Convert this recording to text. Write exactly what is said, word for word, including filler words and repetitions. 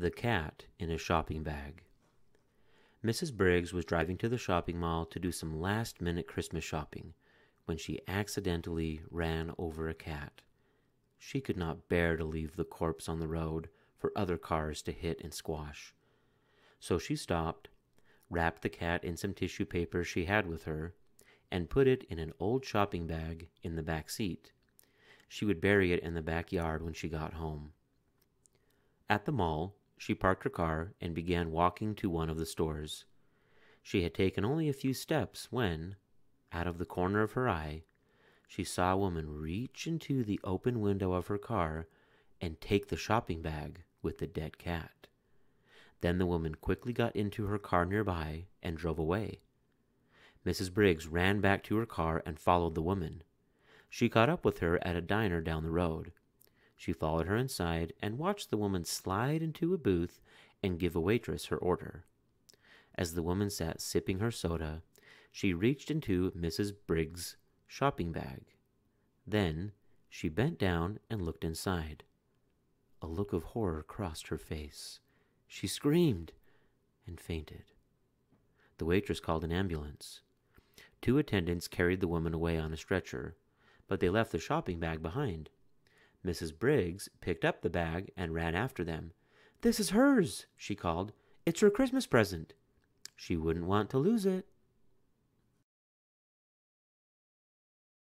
The Cat in a Shopping Bag. Missus Briggs was driving to the shopping mall to do some last-minute Christmas shopping when she accidentally ran over a cat. She could not bear to leave the corpse on the road for other cars to hit and squash. So she stopped, wrapped the cat in some tissue paper she had with her, and put it in an old shopping bag in the back seat. She would bury it in the backyard when she got home. At the mall, she parked her car and began walking to one of the stores. She had taken only a few steps when, out of the corner of her eye, she saw a woman reach into the open window of her car and take the shopping bag with the dead cat. Then the woman quickly got into her car nearby and drove away. Missus Briggs ran back to her car and followed the woman. She caught up with her at a diner down the road. She followed her inside and watched the woman slide into a booth and give a waitress her order. As the woman sat sipping her soda, she reached into Missus Briggs' shopping bag. Then she bent down and looked inside. A look of horror crossed her face. She screamed and fainted. The waitress called an ambulance. Two attendants carried the woman away on a stretcher, but they left the shopping bag behind. Missus Briggs picked up the bag and ran after them. "This is hers," she called. "It's her Christmas present. She wouldn't want to lose it."